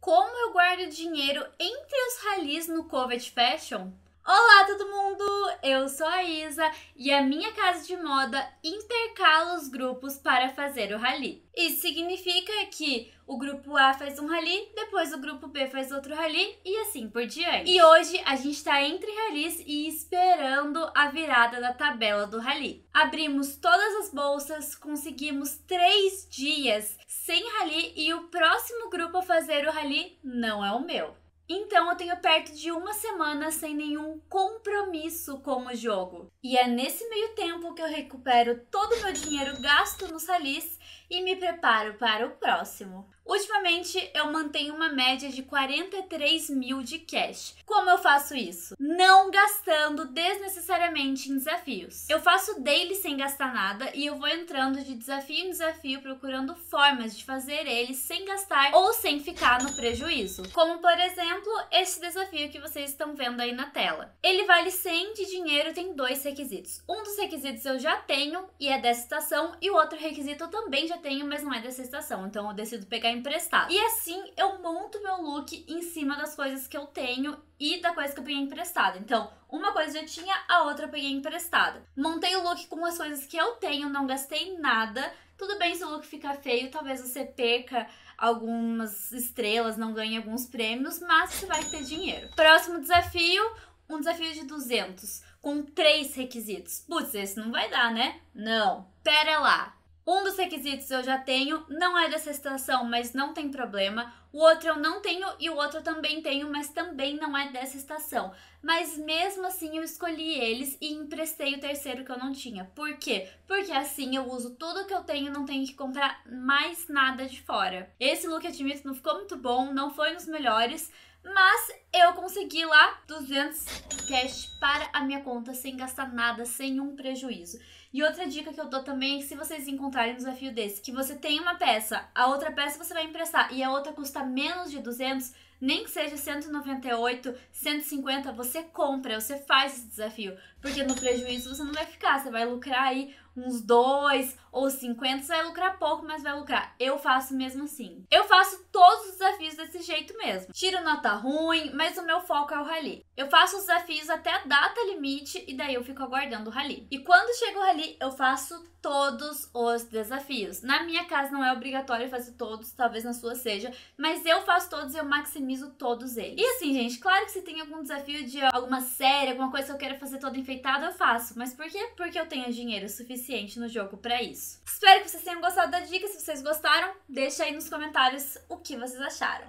Como eu guardo dinheiro entre os ralis no Covet Fashion? Olá todo mundo, eu sou a Isa e a minha casa de moda intercala os grupos para fazer o rally. Isso significa que o grupo A faz um rally, depois o grupo B faz outro rally e assim por diante. E hoje a gente está entre rallies e esperando a virada da tabela do rally. Abrimos todas as bolsas, conseguimos 3 dias sem rally e o próximo grupo a fazer o rally não é o meu. Então eu tenho perto de uma semana sem nenhum compromisso com o jogo. E é nesse meio tempo que eu recupero todo o meu dinheiro gasto nos ralis e me preparo para o próximo. Ultimamente eu mantenho uma média de 43 mil de cash. Como eu faço isso? Não gastando desnecessariamente em desafios. Eu faço daily sem gastar nada e eu vou entrando de desafio em desafio procurando formas de fazer ele sem gastar ou sem ficar no prejuízo. Como por exemplo, esse desafio que vocês estão vendo aí na tela. Ele vale 100 de dinheiro e tem 2 requisitos. Um dos requisitos eu já tenho e é dessa estação, e o outro requisito eu também já tenho, mas não é dessa estação, então eu decido pegar emprestado. E assim eu monto meu look em cima das coisas que eu tenho e da coisa que eu peguei emprestada. Então, uma coisa eu tinha, a outra eu peguei emprestada. Montei o look com as coisas que eu tenho, não gastei nada. Tudo bem se o look ficar feio, talvez você perca algumas estrelas, não ganhe alguns prêmios, mas você vai ter dinheiro. Próximo desafio, um desafio de 200, com 3 requisitos. Putz, esse não vai dar, né? Não, pera lá. Um dos requisitos eu já tenho, não é dessa estação, mas não tem problema. O outro eu não tenho e o outro eu também tenho, mas também não é dessa estação. Mas mesmo assim eu escolhi eles e emprestei o terceiro que eu não tinha. Por quê? Porque assim eu uso tudo que eu tenho, não tenho que comprar mais nada de fora. Esse look, admito, não ficou muito bom, não foi nos melhores, mas eu consegui lá 200 cash para a minha conta sem gastar nada, sem um prejuízo. E outra dica que eu dou também é que se vocês encontrarem um desafio desse, que você tem uma peça, a outra peça você vai emprestar e a outra custa menos de 200, nem que seja 198, 150, você compra, você faz esse desafio. Porque no prejuízo você não vai ficar, você vai lucrar aí uns 2 ou 50, você vai lucrar pouco, mas vai lucrar. Eu faço mesmo assim. Eu faço todos os desafios desse jeito mesmo. Tiro nota ruim, mas o meu foco é o rally. Eu faço os desafios até a data limite e daí eu fico aguardando o rally. E quando chega o rally, eu faço todos os desafios. Na minha casa não é obrigatório fazer todos, talvez na sua seja, mas eu faço todos e eu maximizo todos eles. E assim, gente, claro que se tem algum desafio de alguma série, alguma coisa que eu quero fazer toda enfeitada, eu faço. Mas por quê? Porque eu tenho dinheiro suficiente no jogo pra isso. Espero que vocês tenham gostado da dica. Se vocês gostaram, deixa aí nos comentários o que vocês acharam.